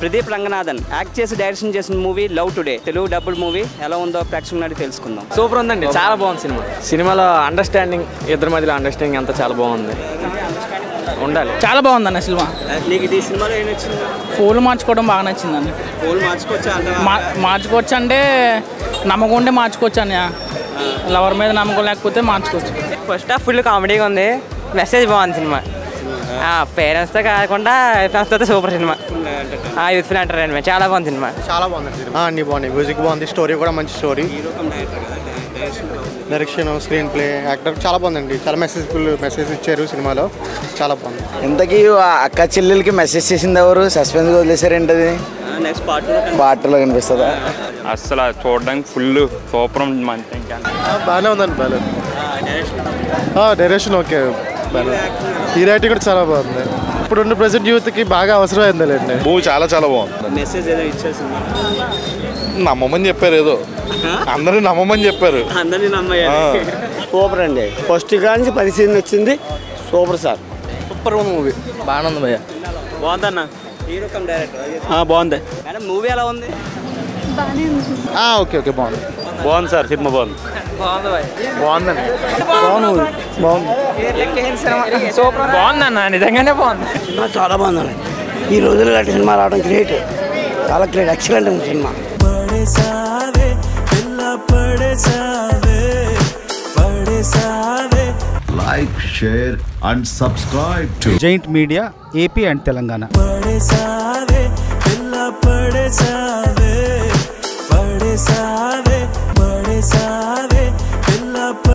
Pradeep Ranganathan act చేసి direction చేసిన movie love today Telugu dubbed movie ఎలా ఉందో ప్రేక్షకులకి తెలుసుకుందాం. సూపర్ ఉందండి, చాలా బాగుంది సినిమా. సినిమాలో అండర్స్టాండింగ్, ఇద్దరి మధ్యలో అండర్స్టాండింగ్ అంతా చాలా బాగుంది, ఉండాలి. చాలా బాగుంది అన్న సినిమా. నీకు ఈ సినిమాలో ఏం నచ్చింది? ఫోల్ మార్చుకోవడం బాగా నచ్చింది అన్న. ఫోల్ మార్చుకోవచ్చు అంటే నమ్మకం ఉంటే మార్చుకోవచ్చు అన్న, లవర్ మీద నమ్మకం లేకపోతే మార్చుకోవచ్చు. ఫస్ట్ హాఫ్ ఫుల్ కామెడీగా ఉంది, మెసేజ్ బాగుంది సినిమా. పేరెంట్స్తో కాకుండా ఫ్రెండ్స్తో సూపర్ సినిమా, యూత్ఫుల్ ఎంటర్టైన్మెంట్. చాలా బాగుంది సినిమా, చాలా బాగుంది. అన్నీ బాగున్నాయి, మ్యూజిక్ బాగుంది, స్టోరీ కూడా మంచి story, direction, screen play, actor చాలా బాగుందండి. చాలా మెసేజ్ఫుల్ మెసేజ్ ఇచ్చారు సినిమాలో, చాలా బాగుంది. ఇంతకీ అక్క చెల్లెలకి మెసేజ్ చేసింది ఎవరు? సస్పెన్స్ వదిలేసారేంటది? పార్ట్లో కనిపిస్తుందా? అసలు చూడడానికి ఫుల్ సూపర్ ఉంటుంది, బాగానే ఉందండి. డైరెక్షన్ ఓకే, హీరోయిటీ కూడా చాలా బాగుంది. ఇప్పుడు ఉన్న ప్రెసెంట్ యూత్కి బాగా అవసరం అయిందండి. మూవీ చాలా చాలా బాగుంది. మెసేజ్ ఏదో ఇచ్చేసింది, నమ్మమని చెప్పారు, ఏదో అందరూ నమ్మమని చెప్పారు, అందరినీ నమ్మయ్యారు. సూపర్ అండి, ఫస్ట్ కాంచి పరిశీలన వచ్చింది. సూపర్ సార్, సూపర్ ఉంది మూవీ, బాగానే ఉంది భయ్య. బాగుందన్న, ఈ రకం డైరెక్టర్ బాగుంది. మూవీ ఎలా ఉంది? ఓకే ఓకే, బాగుంది బాగుంది సార్, సినిమా బాగుంది. బాగుందన్న, నిజంగానే బాగుంది, చాలా బాగుందండి. ఈ రోజుల్లో లాంటి సినిమా రావడం గ్రేట్, చాలా గ్రేట్, ఎక్సలెంట్ ఉంది సినిమా. Like, share and subscribe to giant media AP and Telangana.